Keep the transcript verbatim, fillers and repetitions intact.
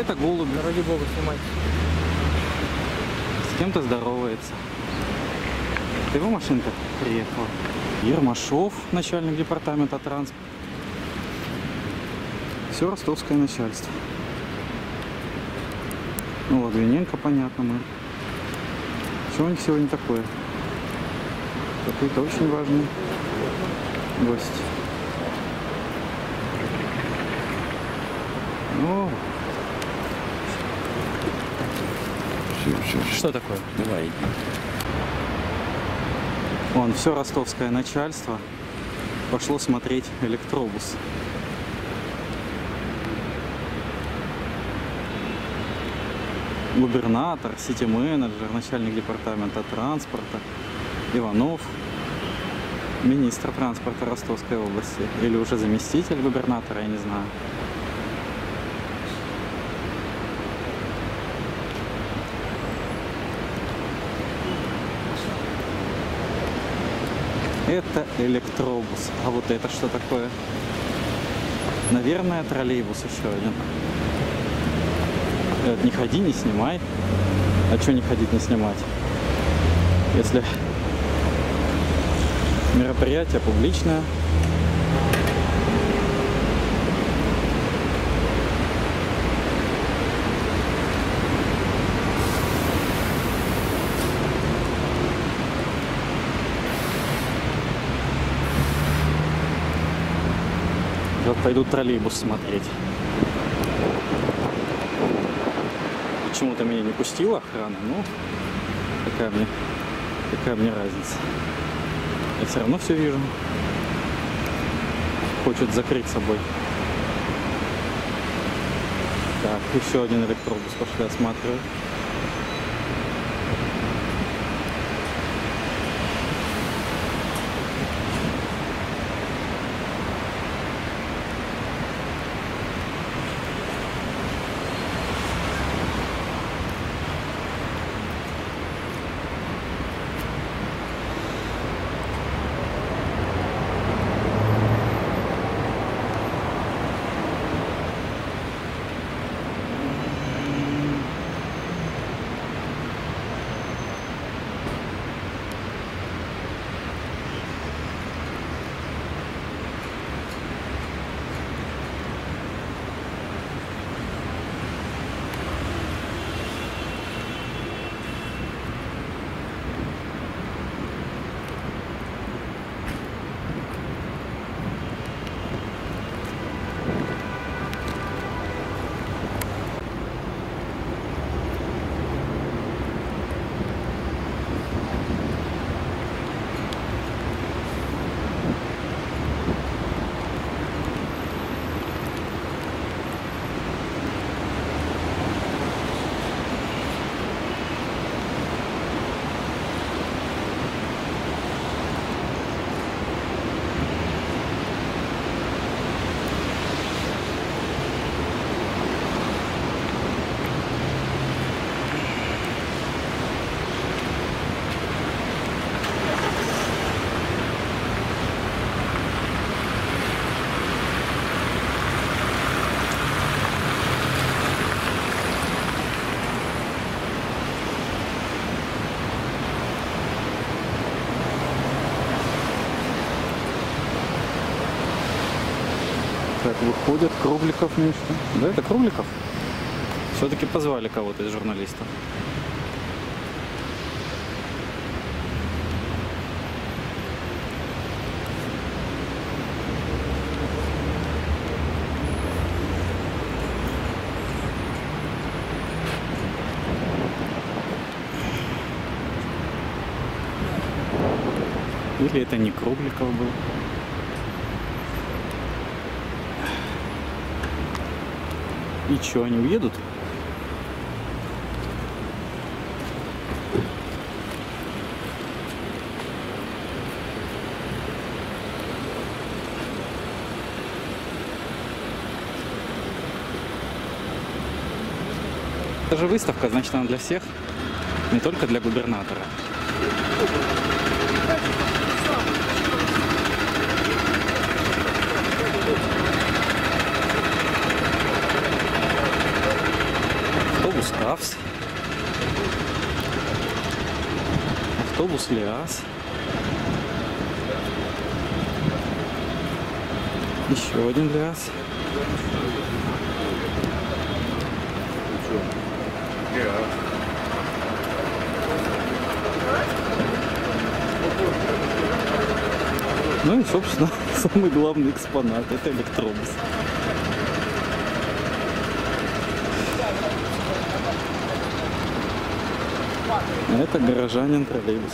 Это голуби. Ради бога, снимайте. С кем-то здоровается. Это его машинка приехала. Ермашов, начальник департамента транспорта. Все ростовское начальство. Ну, Логвиненко, понятно, мы. Чего у них сегодня такое? Какой-то очень важный гость. Ну. Все, все, что такое? Давай, иди. Вон, все ростовское начальство пошло смотреть электробус. Губернатор, сити-менеджер, начальник департамента транспорта, Иванов, министр транспорта Ростовской области, или уже заместитель губернатора, я не знаю. Это электробус. А вот это что такое? Наверное, троллейбус еще один. Говорят, не ходи, не снимай. А что не ходить, не снимать? Если мероприятие публичное. Пойду троллейбус смотреть. Почему-то меня не пустила охрана, но какая мне, какая мне разница. Я все равно все вижу. Хочет закрыть собой. Так, еще один электробус пошли осматривать. Выходит Кругликов, Миша. Да, это Кругликов? Все-таки позвали кого-то из журналистов. Или это не Кругликов был? И что, они уедут? Это же выставка, значит, она для всех, не только для губернатора. Уставс, автобус ЛиАЗ, еще один ЛиАЗ, ну и, собственно, самый главный экспонат – это электробус. Это горожанин троллейбус.